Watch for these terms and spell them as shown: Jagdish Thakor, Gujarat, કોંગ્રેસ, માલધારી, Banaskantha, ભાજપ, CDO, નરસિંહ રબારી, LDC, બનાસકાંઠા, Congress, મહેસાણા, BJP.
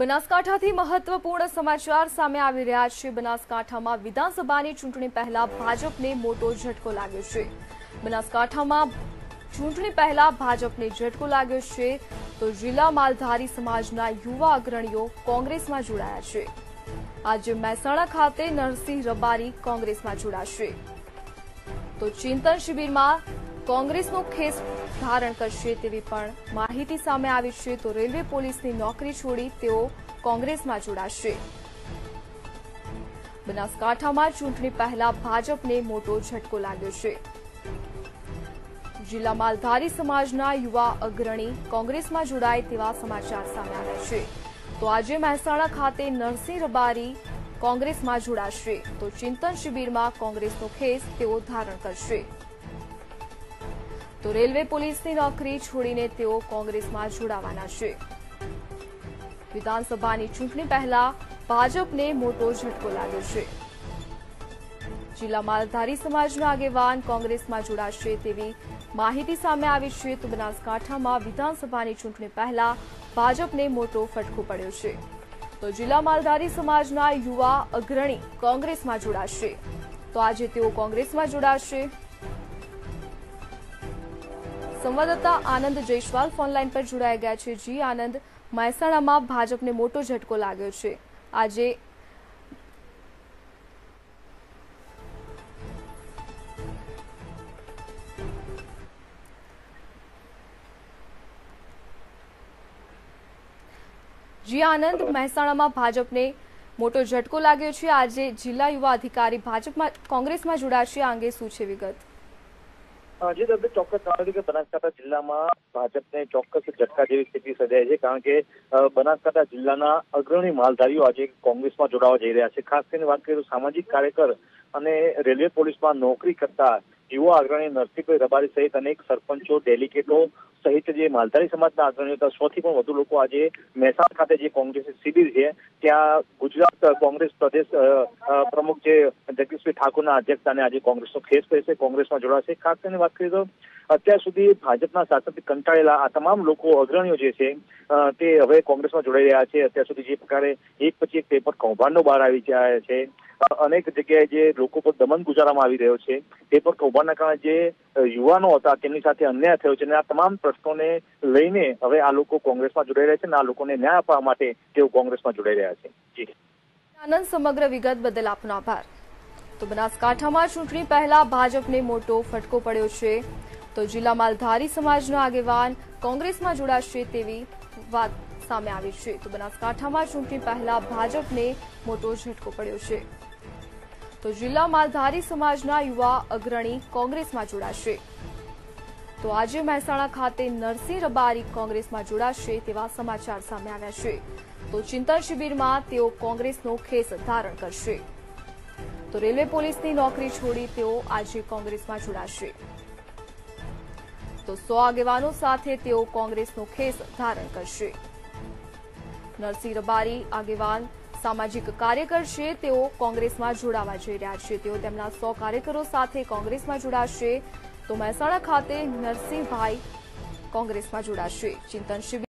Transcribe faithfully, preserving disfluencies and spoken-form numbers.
બનાસકાંઠાથી મહત્વપૂર્ણ સમાચાર સામે આવી રહ્યા છે। બનાસકાંઠામાં વિધાનસભાની ચૂંટણી પહેલા ભાજપને મોટો ઝટકો લાગ્યો છે। બનાસકાંઠામાં ચૂંટણી પહેલા ભાજપને ઝટકો લાગ્યો છે તો જિલ્લા માલધારી સમાજના યુવા અગ્રણીઓ કોંગ્રેસમાં જોડાયા છે। આજે મહેસાણા ખાતે નરસિંહ રબારી કોંગ્રેસમાં જોડાશે તો ચિંતન શિબિરમાં કોંગ્રેસનો ખેસ धारण करशे तेवी पण माहिती सामे आवी छे। तो रेलवे पुलिस की नौकरी छोड़ी तेओ कांग्रेस में जोड़ाशे। बनासकांठा में चूंटणी पहला भाजपने मोटो झटको लाग्यो छे। जिला मालधारी समाजना युवा अग्रणी कांग्रेस में जोड़ाय तेवा समाचार सामे आव्या छे। तो आजे महेसाणा खाते नरसिंह रबारी कांग्रेस में जोड़ाशे तो चिंतन शिबिर में कांग्रेसनो खेस तेओ धारण करशे। तो रेलवे पुलिस की नौकरी छोड़ीने तेओ कांग्रेस में जोड़ावाना छे। विधानसभा की चूंटणी पहला भाजपने मोटो झटको लाग्यो छे। जिला मालधारी समाजना आगेवान कांग्रेस में जोड़ाशे तेवी माहिती सामे आवी छे। तो बनासकांठा में विधानसभा की चूंटणी पहला भाजपने मोटो फटको पड्यो छे। तो जिला मालधारी समाजना युवा अग्रणी कांग्रेस में जोड़ाशे तो आजे तेओ कांग्रेस में जोड़ाशे। संवाददाता आनंद जयश्वाल फोनलाइन पर जोड़ाई गया है। जी आनंद, महेसाणा में भाजप ने मोटो झटको लाग्यो छे। आज जी आनंद, महेसाणा में भाजप ने मोटो झटको लाग्यो छे। आज जिला युवा अधिकारी भाजप में कांग्रेस में जोड़ाशे, आ अंगे शू छे विगत? जी दर्द चौक्स कारण के बनासकांठा जिला में भाजप ने चौक्स झटका जेवी स्थिति सर्जाई है। कारण के बनासकांठा जिला अग्रणी मालधारीओ आज कांग्रेस में जोड़वा जई रह्या छे। खास करीने वात करीए तो सामाजिक कार्यकर अने रेलवे पुलिस में नौकरी करता युवा अग्रणी नरसिंहभाई रबारी सहित अनेक सरपंचों डेलिकेटों सहित जे मालधारी समाजना अग्रणीओ हता सौथी पण वधु लोको आज महेसाणा खाते जे कांग्रेस शिबिर है त्या गुजरात कांग्रेस प्रदेश प्रमुख जे जगदीश ठाकोर अध्यक्षताने आज कांग्रेसनो खेस पहेरशे, कांग्रेस में जोड़ाशे। खास करीने वात करीए तो अत्यार सुधी भाजपना शासनथी कंटाळेला आ तमाम लोको अग्रणीओ जे छे ते हवे कांग्रेसमां जोड़ाई रह्या छे। अत्यार सुधी जे प्रकारे एक पछी एक पेपर कौभांडो बहार आवी रह्या छे, अनेक जगह जे लोको पर दमन गुजारवामां आवी रह्यो छे, पेपर कौभांडना कारणे जे युवानो हता तेमनी साथे अन्याय थयो छे। आ तमाम प्रश्नोने लईने हवे आ लोको कांग्रेसमां जोड़ाई रह्या छे अने आ लोकोने न्याय आपवा माटे तेओ कांग्रेसमां जोड़ाई रह्या छे। जी आनंद, समग्र विगत बदल आपनो आभार। तो बनासकांठामां चूंटणी पहेला भाजपने मोटो फटको पड्यो छे। तो जिला मालधारी समाजना आगेवान कांग्रेस में जोड़ाशे तेवी वात सामे आवी छे। तो बनासकांठा में चूंटणी पहला भाजपने मोटो झटको पड्यो छे। तो जिला मालधारी समाजना युवा अग्रणी कांग्रेस में जोड़ाशे तो आज महेसाणा खाते नरसिंह रबारी कांग्रेस में जोड़ाशे तेवा समाचार सामे आव्या छे। तो चिंतन शिबिर में तेओ कांग्रेसनो खेस धारण करशे। तो रेलवे पुलिस की नौकरी छोड़ी तेओ आज कांग्रेस में जोड़ाशे तो सौ आगेवानों साथे तेओ कांग्रेसनो खेस धारण करशे। नरसिंह रबारी आगेवान सामाजिक कार्यकर छे, तेओ कांग्रेस में जोड़ावा जई रह्या छे। तेओ तेमना सौ कार्यकरो साथे कांग्रेस में जोड़ाशे। तो महेसाणा खाते नरसिंहभाई कांग्रेस में जोड़ाशे। चिंतन शिबिर